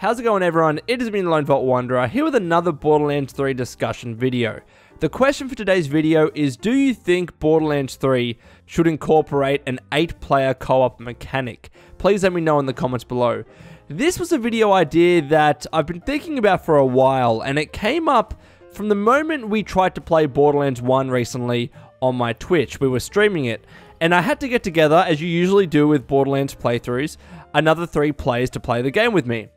How's it going, everyone? It has been Lone Vault Wanderer here with another Borderlands 3 discussion video. The question for today's video is, do you think Borderlands 3 should incorporate an 8-player co-op mechanic? Please let me know in the comments below. This was a video idea that I've been thinking about for a while, and it came up from the moment we tried to play Borderlands 1 recently on my Twitch. We were streaming it, and I had to get together, as you usually do with Borderlands playthroughs, another 3 players to play the game with me.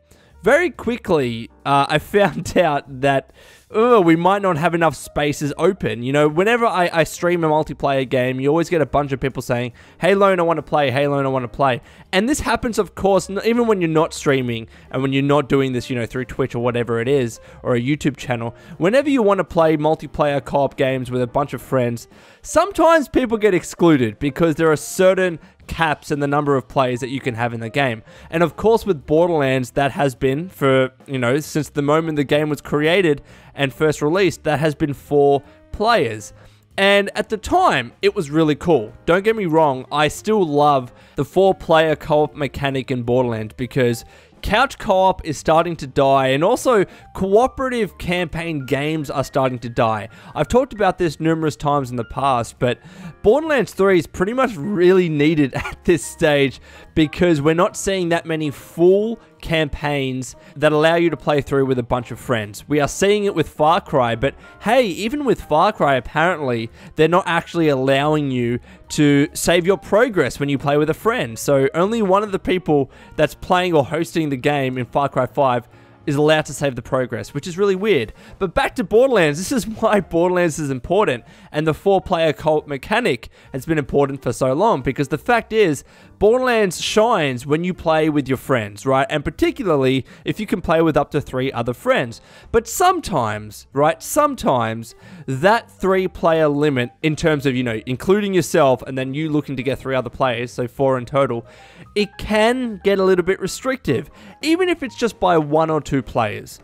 Very quickly, I found out that we might not have enough spaces open. You know, whenever I stream a multiplayer game, you always get a bunch of people saying, hey, Lone, I want to play. Hey, Lone, I want to play. And this happens, of course, even when you're not streaming and when you're not doing this, you know, through Twitch or whatever it is, or a YouTube channel. Whenever you want to play multiplayer co-op games with a bunch of friends, sometimes people get excluded because there are certain caps and the number of players that you can have in the game. And of course, with Borderlands, that has been for, you know, since the moment the game was created and first released, that has been 4 players. And at the time, it was really cool. Don't get me wrong, I still love the 4-player co-op mechanic in Borderlands because couch co-op is starting to die, and also cooperative campaign games are starting to die. I've talked about this numerous times in the past, but Borderlands 3 is pretty much really needed at this stage because we're not seeing that many full campaigns that allow you to play through with a bunch of friends. We are seeing it with Far Cry, but hey, even with Far Cry, apparently, they're not actually allowing you to save your progress when you play with a friend. So only one of the people that's playing or hosting the game in Far Cry 5 is allowed to save the progress, which is really weird. But back to Borderlands, this is why Borderlands is important, and the 4-player co-op mechanic has been important for so long, because the fact is, Borderlands shines when you play with your friends, right? And particularly if you can play with up to 3 other friends. But sometimes, right, sometimes that 3-player limit in terms of, you know, including yourself and then you looking to get 3 other players, so 4 in total, it can get a little bit restrictive, even if it's just by 1 or 2 players.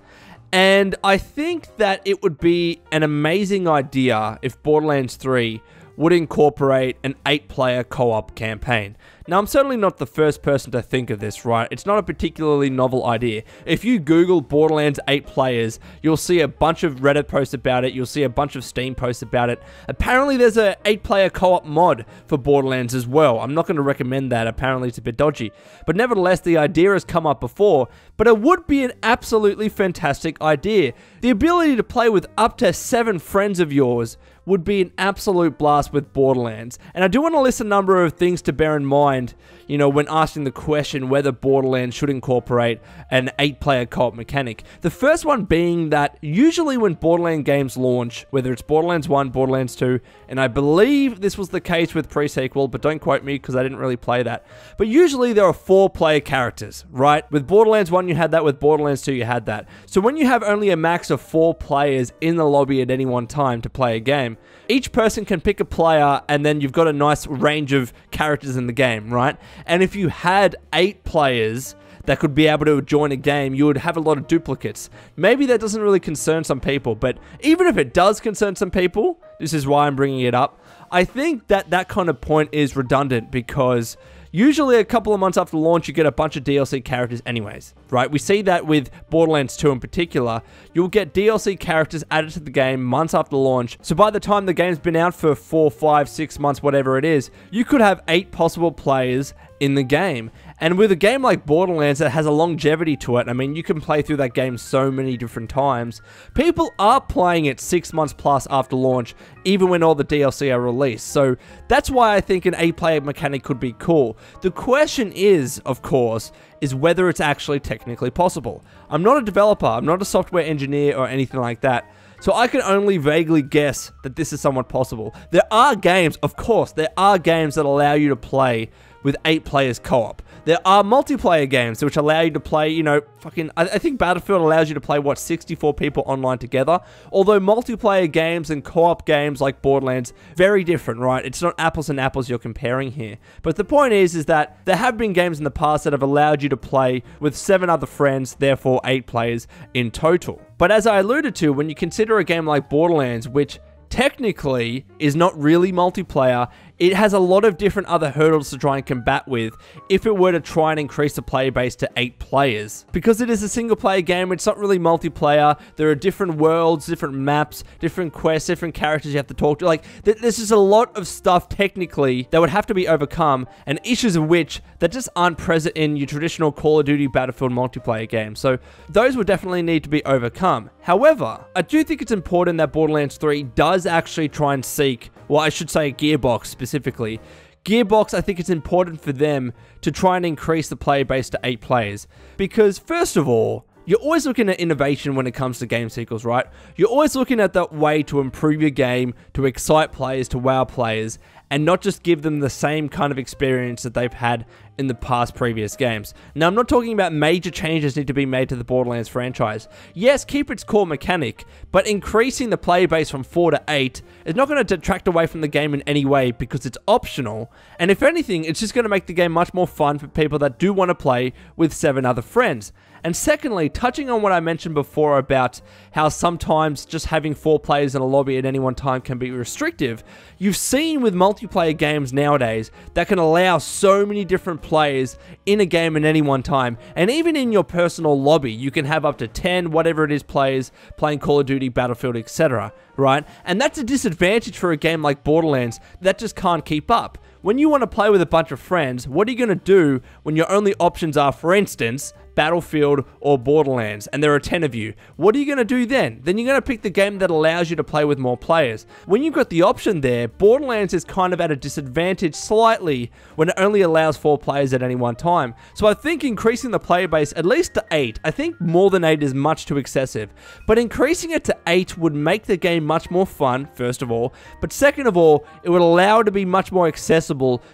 And I think that it would be an amazing idea if Borderlands 3 would incorporate an 8-player co-op campaign. Now, I'm certainly not the first person to think of this, right? It's not a particularly novel idea. If you Google Borderlands 8 players, you'll see a bunch of Reddit posts about it. You'll see a bunch of Steam posts about it. Apparently, there's an 8-player co-op mod for Borderlands as well. I'm not going to recommend that. Apparently, it's a bit dodgy. But nevertheless, the idea has come up before, but it would be an absolutely fantastic idea. The ability to play with up to 7 friends of yours would be an absolute blast with Borderlands. And I do want to list a number of things to bear in mind, you know, when asking the question whether Borderlands should incorporate an 8-player co-op mechanic. The first one being that usually when Borderlands games launch, whether it's Borderlands 1, Borderlands 2, and I believe this was the case with pre-sequel, but don't quote me because I didn't really play that. But usually there are 4-player characters, right? With Borderlands 1 you had that, with Borderlands 2 you had that. So when you have only a max of 4 players in the lobby at any one time to play a game, each person can pick a player and then you've got a nice range of characters in the game, right? And if you had 8 players that could be able to join a game, you would have a lot of duplicates. Maybe that doesn't really concern some people, but even if it does concern some people, this is why I'm bringing it up. I think that that kind of point is redundant because usually a couple of months after launch, you get a bunch of DLC characters anyways, right? We see that with Borderlands 2 in particular. You'll get DLC characters added to the game months after launch. So by the time the game's been out for 4, 5, 6 months, whatever it is, you could have 8 possible players in the game. And with a game like Borderlands that has a longevity to it, I mean, you can play through that game so many different times. People are playing it 6 months plus after launch, even when all the DLC are released. So that's why I think an 8-player mechanic could be cool. The question is, of course, is whether it's actually technically possible. I'm not a developer, I'm not a software engineer or anything like that, so I can only vaguely guess that this is somewhat possible. There are games, of course, there are games that allow you to play with 8 players co-op. There are multiplayer games which allow you to play, you know, fucking, I think Battlefield allows you to play, what, 64 people online together? Although multiplayer games and co-op games like Borderlands, very different, right? It's not apples and apples you're comparing here. But the point is that there have been games in the past that have allowed you to play with 7 other friends, therefore 8 players in total. But as I alluded to, when you consider a game like Borderlands, which technically is not really multiplayer, It has a lot of different other hurdles to try and combat with if it were to try and increase the player base to 8 players. Because it is a single player game, it's not really multiplayer. There are different worlds, different maps, different quests, different characters you have to talk to. Like, there's just a lot of stuff technically that would have to be overcome, and issues of which that just aren't present in your traditional Call of Duty Battlefield multiplayer game. So those would definitely need to be overcome. However, I do think it's important that Borderlands 3 does actually try and seek, well, I should say Gearbox specifically. Gearbox, I think it's important for them to try and increase the player base to 8 players. Because first of all, you're always looking at innovation when it comes to game sequels, right? You're always looking at that way to improve your game, to excite players, to wow players, and not just give them the same kind of experience that they've had in the past previous games. Now, I'm not talking about major changes need to be made to the Borderlands franchise. Yes, keep its core mechanic, but increasing the player base from 4 to 8 is not going to detract away from the game in any way because it's optional. And if anything, it's just going to make the game much more fun for people that do want to play with 7 other friends. And secondly, touching on what I mentioned before about how sometimes just having 4 players in a lobby at any one time can be restrictive, you've seen with multiplayer games nowadays that can allow so many different players in a game at any one time. And even in your personal lobby, you can have up to 10, whatever it is, players playing Call of Duty, Battlefield, etc., right? And that's a disadvantage for a game like Borderlands that just can't keep up. When you want to play with a bunch of friends, what are you going to do when your only options are, for instance, Battlefield or Borderlands, and there are 10 of you? What are you going to do then? Then you're going to pick the game that allows you to play with more players. When you've got the option there, Borderlands is kind of at a disadvantage slightly when it only allows 4 players at any one time. So I think increasing the player base at least to 8, I think more than 8 is much too excessive, but increasing it to 8 would make the game much more fun, first of all, but second of all, it would allow it to be much more accessible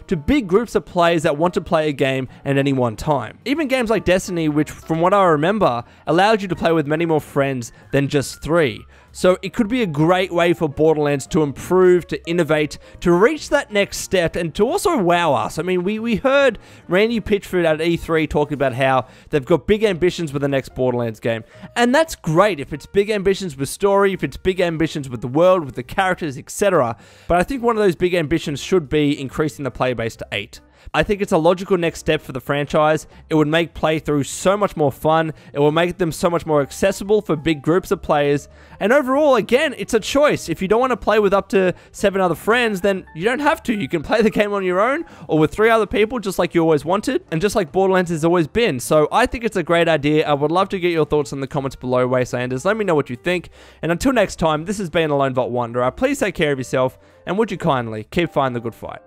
to big groups of players that want to play a game at any one time. Even games like Destiny, which from what I remember, allowed you to play with many more friends than just 3. So it could be a great way for Borderlands to improve, to innovate, to reach that next step, and to also wow us. I mean, we heard Randy Pitchford at E3 talking about how they've got big ambitions with the next Borderlands game. And that's great if it's big ambitions with story, if it's big ambitions with the world, with the characters, etc. But I think one of those big ambitions should be increasing the player base to 8. I think it's a logical next step for the franchise. It would make playthrough so much more fun. It will make them so much more accessible for big groups of players. And overall, again, it's a choice. If you don't want to play with up to 7 other friends, then you don't have to. You can play the game on your own or with 3 other people, just like you always wanted, and just like Borderlands has always been. So I think it's a great idea. I would love to get your thoughts in the comments below, Wastelanders. Let me know what you think. And until next time, this has been Lone Vault Wanderer. Please take care of yourself, and would you kindly keep fighting the good fight.